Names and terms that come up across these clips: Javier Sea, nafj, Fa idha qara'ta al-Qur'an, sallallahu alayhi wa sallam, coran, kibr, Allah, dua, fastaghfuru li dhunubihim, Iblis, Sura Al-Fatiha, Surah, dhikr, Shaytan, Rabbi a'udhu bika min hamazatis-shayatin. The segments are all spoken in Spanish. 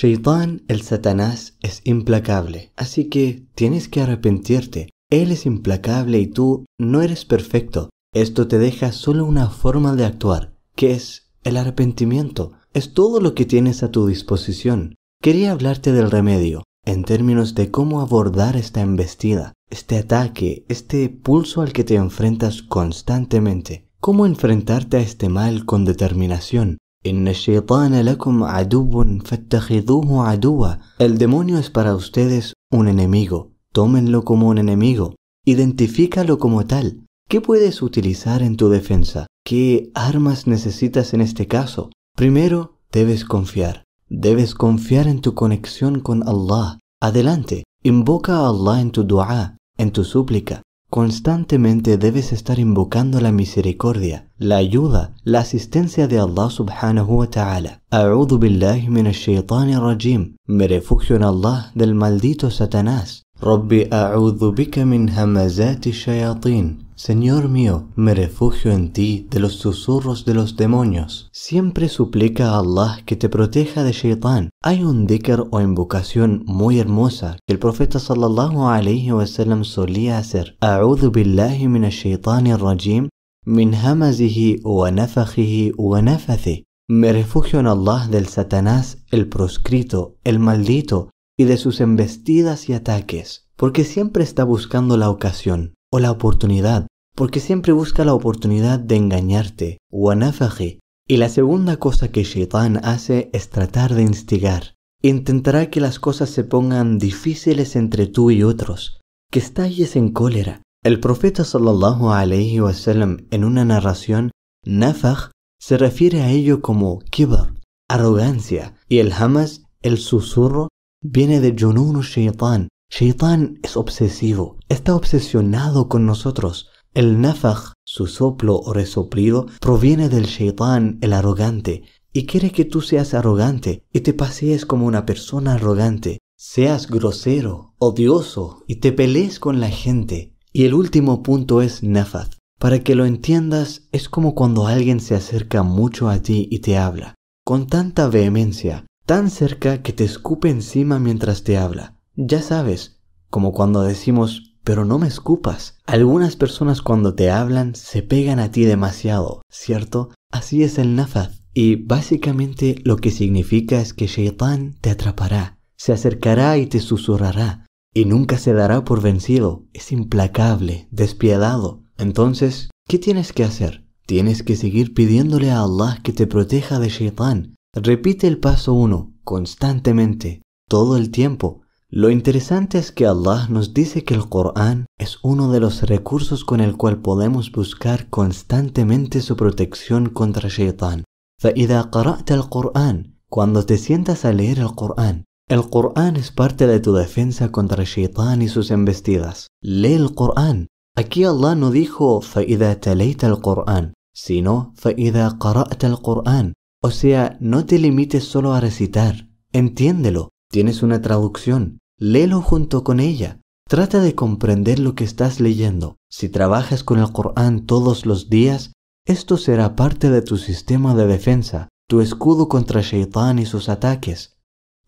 Shaytan, el Satanás, es implacable, así que tienes que arrepentirte. Él es implacable y tú no eres perfecto. Esto te deja solo una forma de actuar, que es el arrepentimiento. Es todo lo que tienes a tu disposición. Quería hablarte del remedio, en términos de cómo abordar esta embestida, este ataque, este pulso al que te enfrentas constantemente. Cómo enfrentarte a este mal con determinación. Inna ash-shaytana lakum aduwwun fattakhidhuhu aduwwa. El demonio es para ustedes un enemigo. Tómenlo como un enemigo. Identifícalo como tal. ¿Qué puedes utilizar en tu defensa? ¿Qué armas necesitas en este caso? Primero, debes confiar. Debes confiar en tu conexión con Allah. Adelante, invoca a Allah en tu dua, en tu súplica. Constantemente debes estar invocando la misericordia, la ayuda, la asistencia de Allah subhanahu wa ta'ala. A'udhu billahi minash Shaytanir Rajim. Me refugio en Allah del maldito Satanás. Rabbi a'udhu bika min hamazatis-shayatin. Señor mío, me refugio en ti de los susurros de los demonios. Siempre suplica a Allah que te proteja de Shaytan. Hay un dhikr o invocación muy hermosa que el profeta sallallahu alayhi wa sallam solía hacer. A'udhu billahi minash Shaytanir Rajim min hamazihi wa nafajihi wa nafazi. Me refugio en Allah del Satanás, el proscrito, el maldito, y de sus embestidas y ataques, porque siempre está buscando la ocasión o la oportunidad, porque siempre busca la oportunidad de engañarte, wa nafaji. Y la segunda cosa que Shaytan hace es tratar de instigar. Intentará que las cosas se pongan difíciles entre tú y otros, que estalles en cólera. El profeta sallallahu alayhi wa sallam, en una narración, nafaj se refiere a ello como kibr, arrogancia, y el hamaz, el susurro, viene de Junun Shaytan. Shaytan es obsesivo, está obsesionado con nosotros. El nafaj, su soplo o resoplido, proviene del Shaytan, el arrogante, y quiere que tú seas arrogante y te pasees como una persona arrogante, seas grosero, odioso y te pelees con la gente. Y el último punto es nafaz. Para que lo entiendas, es como cuando alguien se acerca mucho a ti y te habla con tanta vehemencia, tan cerca que te escupe encima mientras te habla. Ya sabes, como cuando decimos, pero no me escupas. Algunas personas cuando te hablan se pegan a ti demasiado, ¿cierto? Así es el nafaz. Y básicamente lo que significa es que Shaytan te atrapará, se acercará y te susurrará. Y nunca se dará por vencido, es implacable, despiadado. Entonces, ¿qué tienes que hacer? Tienes que seguir pidiéndole a Allah que te proteja de Shaytan. Repite el paso 1 constantemente, todo el tiempo. Lo interesante es que Allah nos dice que el Corán es uno de los recursos con el cual podemos buscar constantemente su protección contra Shaytan. Fa idha qara'ta al-Qur'an, cuando te sientas a leer el Corán. El Corán es parte de tu defensa contra Shaytan y sus embestidas. Lee el Corán. Aquí Allah no dijo fa idha talayta al-Qur'an, sino fa idha qara'ta al-Qur'an. O sea, no te limites solo a recitar. Entiéndelo. Tienes una traducción. Léelo junto con ella. Trata de comprender lo que estás leyendo. Si trabajas con el Corán todos los días, esto será parte de tu sistema de defensa, tu escudo contra Shaytan y sus ataques.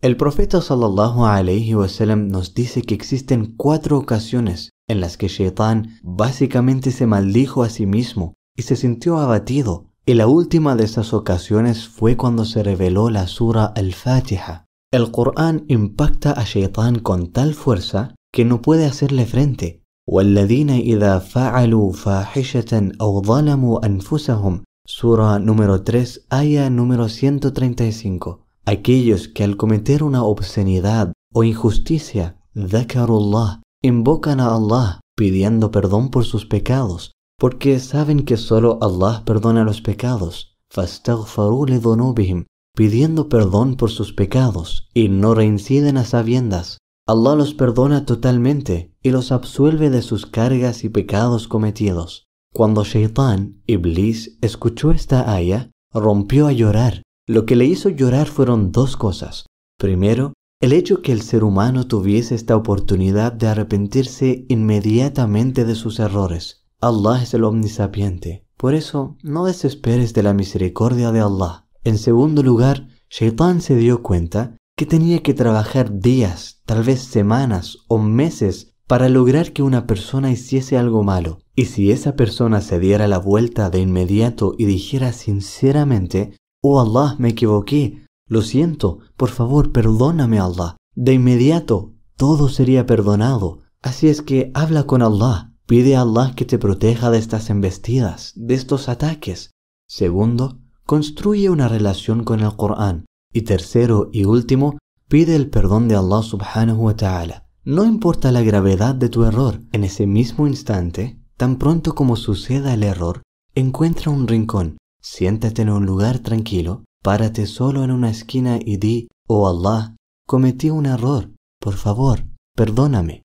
El profeta sallallahu alayhi wa sallam nos dice que existen 4 ocasiones en las que Shaytan básicamente se maldijo a sí mismo y se sintió abatido. Y la última de esas ocasiones fue cuando se reveló la Sura Al-Fatiha. El Corán impacta a Shaytan con tal fuerza que no puede hacerle frente. وَالَّذِينَ إِذَا فَعَلُوا فَاحِشَةً أَوْ ظَلَمُوا أَنفُسَهُم. Surah número 3, aya número 135. Aquellos que al cometer una obscenidad o injusticia, ذَكَرُوا اللَّهِ, invocan a Allah pidiendo perdón por sus pecados, porque saben que solo Allah perdona los pecados. Fastaghfuru li dhunubihim, pidiendo perdón por sus pecados, y no reinciden a sabiendas. Allah los perdona totalmente y los absuelve de sus cargas y pecados cometidos. Cuando Shaytan, Iblis, escuchó esta aya, rompió a llorar. Lo que le hizo llorar fueron 2 cosas. Primero, el hecho que el ser humano tuviese esta oportunidad de arrepentirse inmediatamente de sus errores. Allah es el omnisapiente, por eso no desesperes de la misericordia de Allah. En segundo lugar, Shaytan se dio cuenta que tenía que trabajar días, tal vez semanas o meses para lograr que una persona hiciese algo malo. Y si esa persona se diera la vuelta de inmediato y dijera sinceramente, «Oh Allah, me equivoqué, lo siento, por favor, perdóname Allah», de inmediato todo sería perdonado. Así es que habla con Allah, pide a Allah que te proteja de estas embestidas, de estos ataques. Segundo, construye una relación con el Corán. Y tercero y último, pide el perdón de Allah subhanahu wa ta'ala. No importa la gravedad de tu error, en ese mismo instante, tan pronto como suceda el error, encuentra un rincón, siéntate en un lugar tranquilo, párate solo en una esquina y di, «Oh Allah, cometí un error, por favor, perdóname».